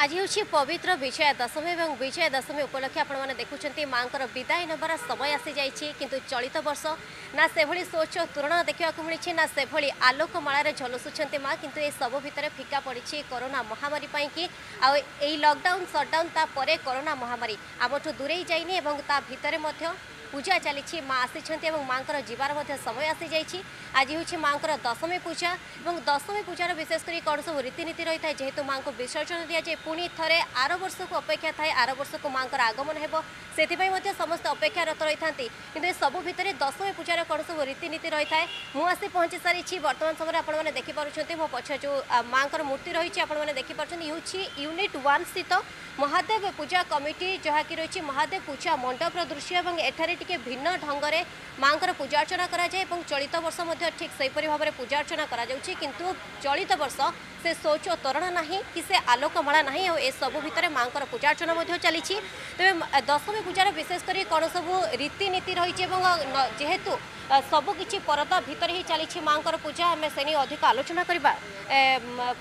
आज हूँ पवित्र विजया दशमी और विजया दशमी उपलक्षे आपने देखुं माँ विदाय नबार समय आसी जा चलित वर्ष ना से सोच तोरण देखा मिली ना से आलोकमाल झलसुंट माँ किंतु ये सब भितर फिका पड़ी कोरोना महामारी कि आई लॉकडाउन सटडाउन तापर कोरोना महामारी आमठू दूरे जाइनी ता भितर पूजा चली माँ आसी माँ जीवार समय आसी जाइए। आज हूँ माँ दशमी पूजा और दशमी पूजार विशेषकर कौन सब रीतिनीति रही है जेहेतु माँ को विसर्जन दि जाए पुणी थे आर वर्ष को अपेक्षा थाए आर वर्ष को माँ आगमन होब से समस्त अपेक्षारत रही था कि सबू भर दशमी पूजार कौन सब रीतिनीति रही है मुझे पहुँची सारी बर्तमान समय आपने देखिपुं मो पक्ष जो माँ मूर्ति रही आपने देखिपुं यूनिट 1 स्थित महादेव पूजा कमिटी जहाँकि रही महादेव पूजा मंडपर दृश्य और एठार टिके भिन्न ढंग से माँ पूजा अर्चना कराए और चलित वर्ष ठीक से भाव में पूजा अर्चना किंतु चलित वर्ष से शौच तोरण ना कि से आलोकमाला ना और ए सबू भितर माँ पूजा अर्चना चली तेज दशमी पूजार विशेषकर कौन सबू रीतिनीति रही जेहेतु सबकि परदा भितर ही चली माँ पूजा आम से नहीं अधिक आलोचना करवा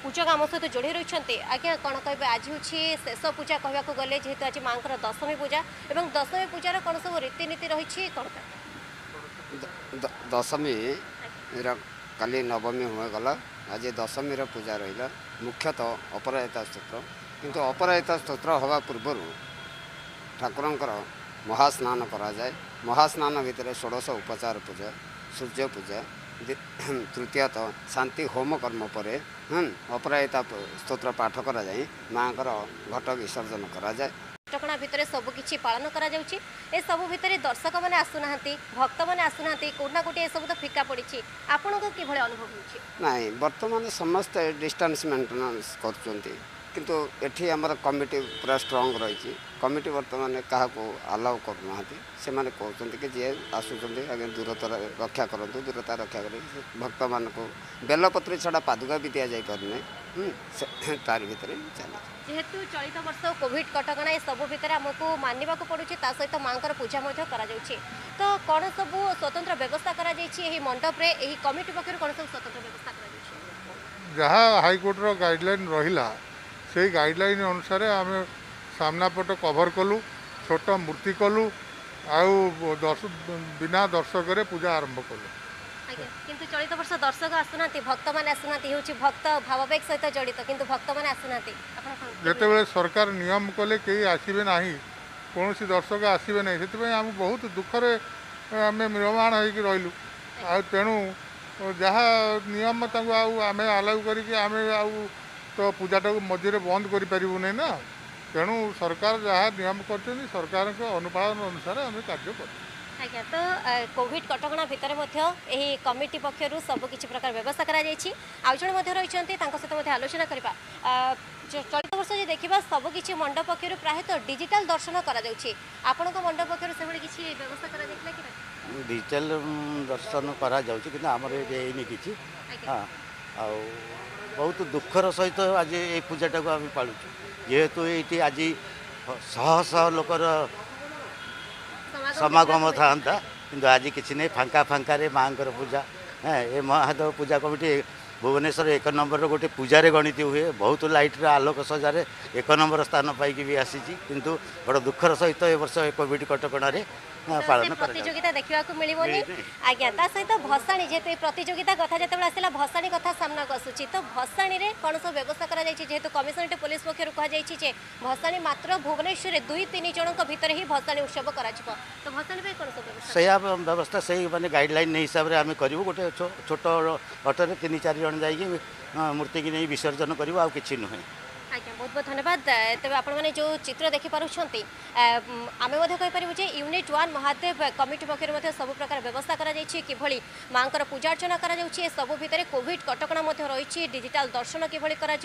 पूजा आम सहित तो जोड़ी रही आज्ञा कौन कह आज हूँ शेष पूजा कहवाक गले जेहेतु आज माँ दशमी पूजा और दशमी पूजार कौन सब रीतिनीति रही कौन दशमी काली नवमी हुए गला आज दशमी पूजा रहा मुख्यतः अपराजिता स्तोत्र किंतु अपराजिता स्तोत्र हवा पूर्व ठाकुर महास्नान कराए महास्नान भितर षोडश उपचार पूजा सूर्य पूजा तृतीयत शांति होम कर्म पर अपराजिता स्तोत्र पाठ कर माँ घट विसर्जन कराए चटकणा भितर सबकि पालन करू भर दर्शक मैंने आसुना भक्त मैंने आसुना कौटना कौटी ये सब तो फिका पड़ी आपण को किभ अनुभव हो बर्तमान समस्त डिस्टेंस मेंटेनेंस कर कमिटी पूरा स्ट्रंग रही कमिटी बर्तमान क्या आलाउ करना से मैंने कहते कि जी आसुच्च आज दूरता रक्षा करूँ दूरता रक्षा कर भक्त मान को बेलपत्री छड़ा पादुका भी दि जापरना तार भर चल जेहेतु चलित वर्ष कोविड कटकणा ये सबू भितर आमको मानवा पड़े ता सहित माँ पूजा तो कौन सब स्वतंत्र व्यवस्था करा मंडप रे यही कमिटी पक्ष कौन सब स्वतंत्र व्यवस्था जहाँ हाईकोर्ट रो गाइडलाइन रहिला से गाइडलाइन अनुसार आम सामना पट कभर कलु छोट मूर्ति कलु आउ बिना दर्शक पूजा आरंभ कलु किंतु चलित वर्ष दर्शक आसुना भक्त मैंने आसुना भक्त भावबेग सहित जड़ित किंतु भक्त मैंने आसुना जितेबाला सरकार नियम कले कई आसबे ना कौन दर्शक आसबे ना से आम बहुत दुखरे आम म्रियमाण हो तेणु जहाँ नियम आम आलाउ करो पूजाटा मझे बंद करें ना तेणु सरकार जहाँ नियम कर सरकार अनुपालन अनुसार आम कार्य कर आज्ञा तो कोविड कटकणा भितर यही कमिटी पक्षर सबकि प्रकार व्यवस्था कराई आज जन रही सहित आलोचना करवा चलित वर्ष जो देखा सबकि मंडप पक्षर प्रायतः डिजिटल दर्शन आपण मंडप पक्षर से व्यवस्था डिजिटल दर्शन करमरनी कि बहुत दुखर सहित आज ये पूजाटा को आम पालु जेहेतु ये आज शह शह लोकर समागम था किंतु आज किसी नहीं फांका फांका रे माँ पूजा हाँ ये महादेव पूजा कमिटी भुवनेश्वर 1 नंबर गोटे पूजा रे गणित हुए बहुत लाइट आलोक सजारे 1 नंबर स्थान पाई भी आसी किंतु बड़ा दुखर सहित ए वर्ष कोविड कटकणा प्रतियोगिता देखा मिलवनी आज्ञा ता सहित भसाणी जेहेतु प्रतियोगिता कथा जो आसा भसाणी कथा सामना आसूची तो भसाणी में कौन सब व्यवस्था करेतु कमिशनरेट पुलिस पक्षर कहुई भसाणी मात्र भुवनेश्वर 2-3 जन भितर ही भसाणी उत्सव कर तो भसाणी कौन सब सैया व्यवस्था से मैंने गाइडलाइन हिसाब से आम करूँ गोटे छोट अटोरे 3-4 जन जाकि मूर्ति की नहीं विसर्जन करूँ आ कि नुहे आज्ञा बहुत बहुत धन्यवाद। तेज आपने जो चित्र देखिपुं आम कहीपरू यूनिट 1 महादेव कमिटी पक्ष सब प्रकार व्यवस्था किभली माँ पूजा अर्चना सबू भितर कोविड कटकणा रही डिजिटल दर्शन किभली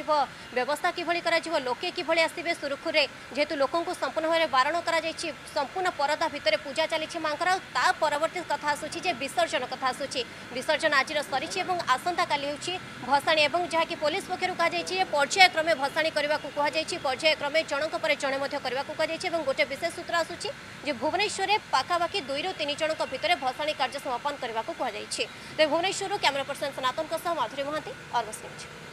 व्यवस्था किभली लोके किभली आसबे सुरखुरे जेहेतु लोकों को संपूर्ण भाव में बारण संपूर्ण परदा भितर पूजा चली माँ परवर्त कथा आसूची विसर्जन कथा आसूची विसर्जन आज सरी आसंता काली होची भसाणी और जहाँकि पुलिस पक्षर कहुई पर्यायक्रमे भसाणी पर्यायक्रमे जनक पर जड़े कह गोटे विशेष सूत्र आसूची जो भुवनेश्वर में पाखापाखि 2-3 जन भितर भसाणी कार्य समापन करने को कहुई। तो भुवनेश्वर कैमरा पर्सन सनातन सह माधुरी महांती अर्गस न्यूज।